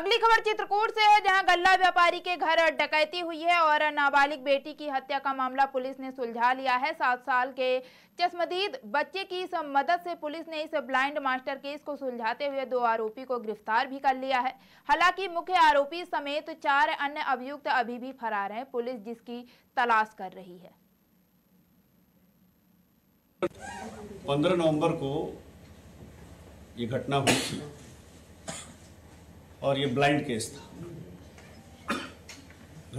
अगली खबर चित्रकूट से है, जहां गल्ला व्यापारी के घर डकैती हुई है और नाबालिग बेटी की हत्या का मामला पुलिस ने सुलझा लिया है। 7 साल के चश्मदीद बच्चे की मदद से पुलिस ने इस ब्लाइंड मास्टर केस को सुलझाते हुए 2 आरोपी को गिरफ्तार भी कर लिया है। हालांकि मुख्य आरोपी समेत 4 अन्य अभियुक्त अभी भी फरार हैं, पुलिस जिसकी तलाश कर रही है। 15 नवंबर को ये घटना हुई थी और ये ब्लाइंड केस था।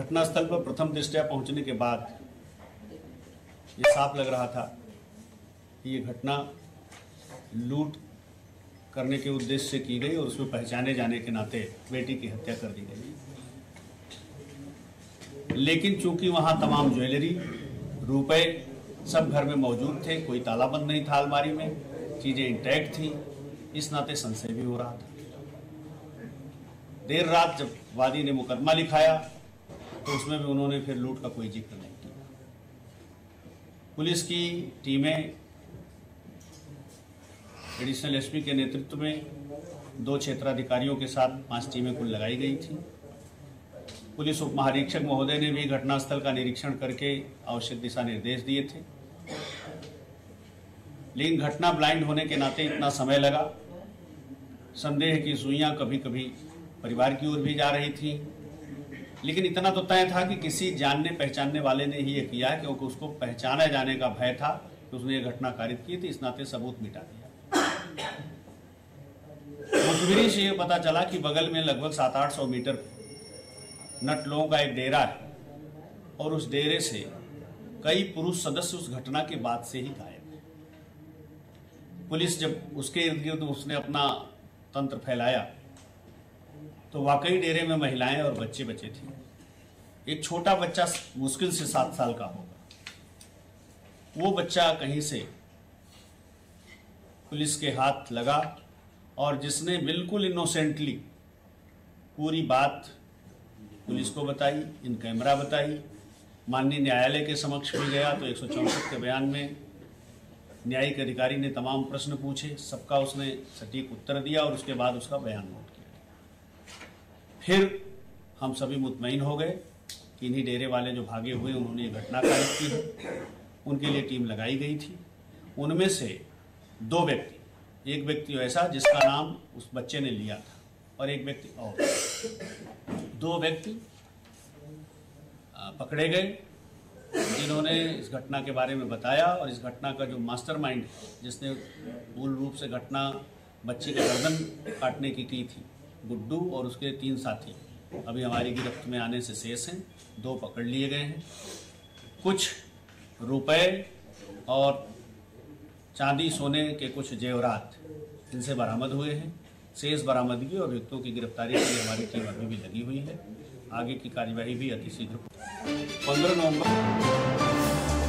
घटनास्थल पर प्रथम दृष्टया पहुंचने के बाद ये साफ लग रहा था कि ये घटना लूट करने के उद्देश्य से की गई और उसमें पहचाने जाने के नाते बेटी की हत्या कर दी गई। लेकिन चूंकि वहां तमाम ज्वेलरी, रुपए सब घर में मौजूद थे, कोई तालाबंद नहीं था, अलमारी में चीज़ें इंटैक्ट थी, इस नाते संशय भी हो रहा था। देर रात जब वादी ने मुकदमा लिखाया तो उसमें भी उन्होंने फिर लूट का कोई जिक्र नहीं किया। पुलिस की टीमें एडिशनल एसपी के नेतृत्व में 2 क्षेत्राधिकारियों के साथ 5 टीमें कुल लगाई गई थी। पुलिस उप महानिरीक्षक महोदय ने भी घटनास्थल का निरीक्षण करके आवश्यक दिशा निर्देश दिए थे। लेकिन घटना ब्लाइंड होने के नाते इतना समय लगा, संदेह की सुइयां कभी कभी परिवार की ओर भी जा रही थी, लेकिन इतना तो तय था कि किसी जानने पहचानने वाले ने ही ये किया, क्योंकि उसको पहचाना जाने का भय था कि उसने ये घटना कारित की थी। इस नाते सबूत मिटा दिया। मुखबिरी से ये पता चला कि बगल में लगभग 700-800 मीटर नट लोगों का एक डेरा है और उस डेरे से कई पुरुष सदस्य उस घटना के बाद से ही गायब है। पुलिस जब उसके इर्द गिर्द उसने अपना तंत्र फैलाया तो वाकई डेरे में महिलाएं और बच्चे बचे थे। एक छोटा बच्चा मुश्किल से 7 साल का होगा, वो बच्चा कहीं से पुलिस के हाथ लगा और जिसने बिल्कुल इनोसेंटली पूरी बात पुलिस को बताई, इन कैमरा बताई। माननीय न्यायालय के समक्ष भी गया तो 164 के बयान में न्यायिक अधिकारी ने तमाम प्रश्न पूछे, सबका उसने सटीक उत्तर दिया और उसके बाद उसका बयान नोट किया। फिर हम सभी मुतमईन हो गए कि इन्हीं डेरे वाले जो भागे हुए उन्होंने ये घटना कारित की है। उनके लिए टीम लगाई गई थी। उनमें से 2 व्यक्ति, एक व्यक्ति ऐसा जिसका नाम उस बच्चे ने लिया था और एक व्यक्ति और 2 व्यक्ति पकड़े गए जिन्होंने इस घटना के बारे में बताया। और इस घटना का जो मास्टरमाइंड, जिसने मूल रूप से घटना बच्ची का गर्दन काटने की थी, गुड्डू और उसके 3 साथी अभी हमारी गिरफ्त में आने से शेष हैं। 2 पकड़ लिए गए हैं। कुछ रुपए और चांदी सोने के कुछ जेवरात इनसे बरामद हुए हैं। शेष बरामदगी और अभियुक्तों की गिरफ्तारी के लिए हमारी टीम अभी भी लगी हुई है। आगे की कार्यवाही भी अतिशीघ्र 15 नवंबर